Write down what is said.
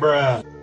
Bruh.